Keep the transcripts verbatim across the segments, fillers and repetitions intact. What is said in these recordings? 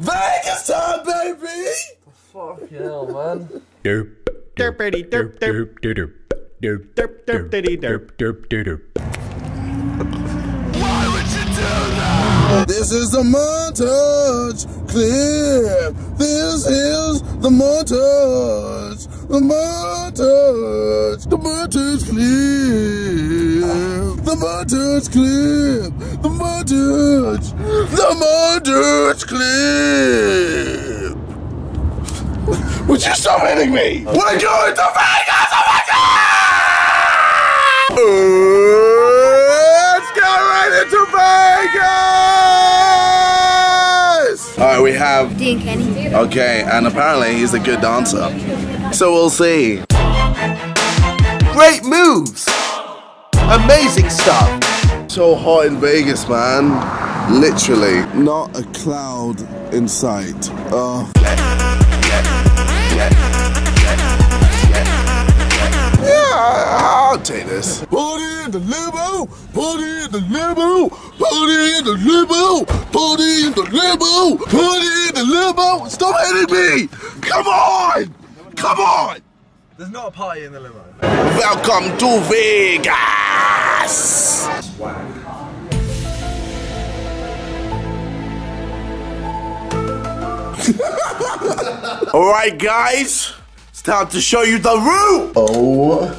Vegas time, baby! Fuck hell, man. Derp, derp, derp, derp, derp, derp, derp, derp, derp, derp, derp, derp, derp, derp. Why would you do that? This is the montage clip. This is the montage. The montage. The montage clip. The montage clip. The montage. The montage clip. Would you stop hitting me? Okay. We're going to Vegas! Oh my God! Let's go right into Vegas! Alright, we have Dean Kenny. Okay, and apparently he's a good dancer. So we'll see. Great moves! Amazing stuff! So hot in Vegas, man. Literally. Not a cloud in sight. Oh. I'll take this. Party in the limo, party in the limo, party in the limo, party in the limo, party in the limo. Stop hitting me! Come on! Come on! There's not a party in the limo. Welcome to Vegas! Wow. Alright, guys, it's time to show you the room! Oh.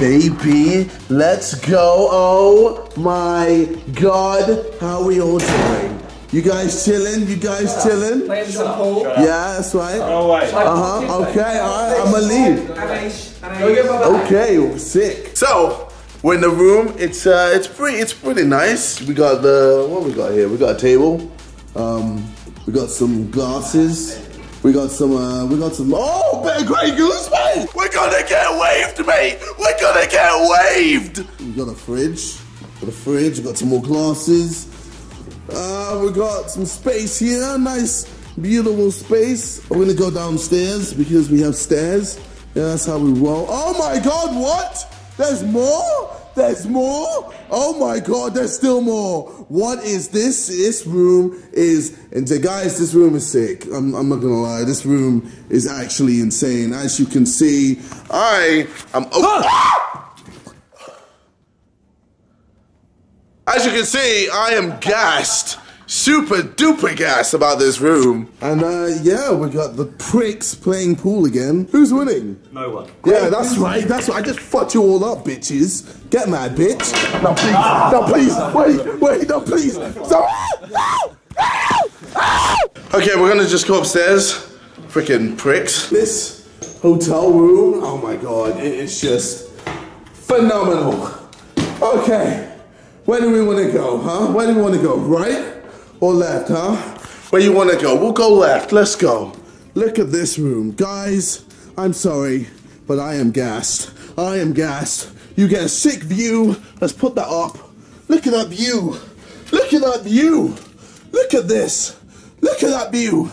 Baby, let's go. Oh my God, how are we all doing? You guys chilling? You guys yeah. chilling? Yeah, that's right. Oh, wait. Uh-huh, okay, all right, I'm gonna leave. Okay, sick. So, we're in the room. It's uh, it's pretty it's pretty nice. We got the, what we got here? We got a table. Um, we got some glasses. We got some, uh, we got some, oh, Bear Grey Goose, mate! We're gonna get waved, mate! We're gonna get waved! We got a fridge, got a fridge, we got some more glasses. Uh, we got some space here, nice, beautiful space. We're gonna go downstairs because we have stairs. Yeah, that's how we roll. Oh my God, what? There's more? There's more? Oh my God, there's still more. What is this? This room is, and guys, this room is sick. I'm, I'm not gonna lie, this room is actually insane. As you can see, I am, oh, as you can see, I am gassed. Super duper gassed about this room. And uh, yeah, we got the pricks playing pool again. Who's winning? No one. Yeah, that's right, that's right. I just fucked you all up, bitches. Get mad, bitch. Now please, now please, wait, wait, now please. Okay, we're gonna just go upstairs. Freaking pricks. This hotel room, oh my God, it is just phenomenal. Okay, where do we wanna go, huh? Where do we wanna go, right? Or left, huh? Where you want to go? We'll go left. Let's go. Look at this room. Guys, I'm sorry, but I am gassed. I am gassed. You get a sick view. Let's put that up. Look at that view. Look at that view. Look at this. Look at that view.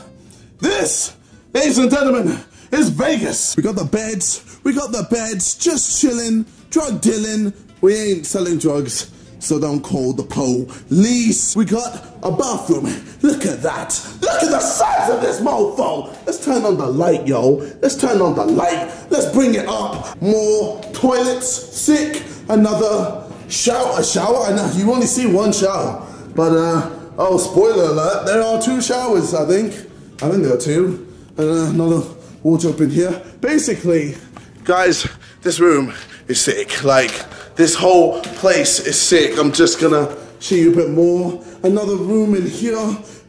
This, ladies and gentlemen, is Vegas. We got the beds. We got the beds. Just chilling. Drug dealing. We ain't selling drugs. So don't call the police. We got a bathroom. Look at that. Look at the size of this mofo. Let's turn on the light, yo. Let's turn on the light. Let's bring it up. More toilets. Sick. Another shower. A shower? I know you only see one shower. But, uh, oh, spoiler alert. There are two showers, I think. I think there are two. And uh, another wardrobe in here. Basically, guys, this room is sick. Like, this whole place is sick. I'm just gonna show you a bit more. Another room in here,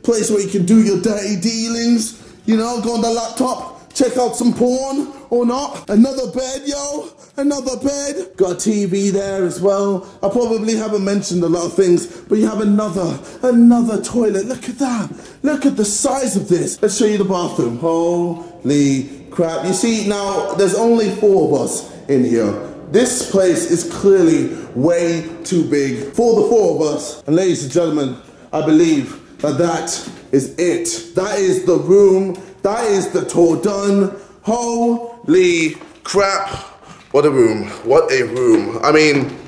place where you can do your dirty dealings. You know, go on the laptop, check out some porn or not. Another bed, yo, another bed. Got a T V there as well. I probably haven't mentioned a lot of things, but you have another, another toilet. Look at that. Look at the size of this. Let's show you the bathroom. Holy crap. You see, now there's only four of us in here. This place is clearly way too big for the four of us. And ladies and gentlemen, I believe that that is it. That is the room. That is the tour done. Holy crap. What a room. What a room. I mean,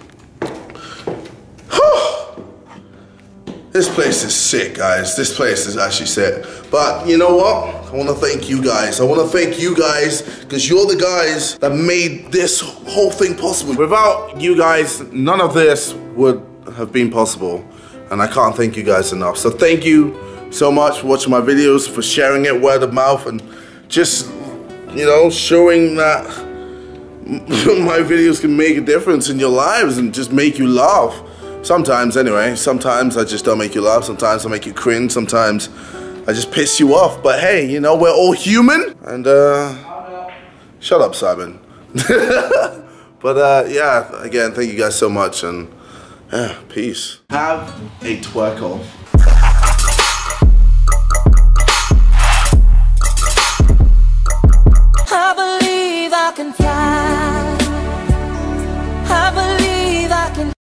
This place is sick, guys. This place is actually sick. But you know what? I want to thank you guys. I want to thank you guys because you're the guys that made this whole thing possible. Without you guys, none of this would have been possible. And I can't thank you guys enough. So thank you so much for watching my videos, for sharing it word of mouth, and just, you know, showing that my videos can make a difference in your lives and just make you laugh. Sometimes, anyway, sometimes I just don't make you laugh, sometimes I make you cringe, sometimes I just piss you off. But hey, you know, we're all human. And, uh, shut up, Simon. But, uh, yeah, again, thank you guys so much, and, yeah, peace. Have a twerk off.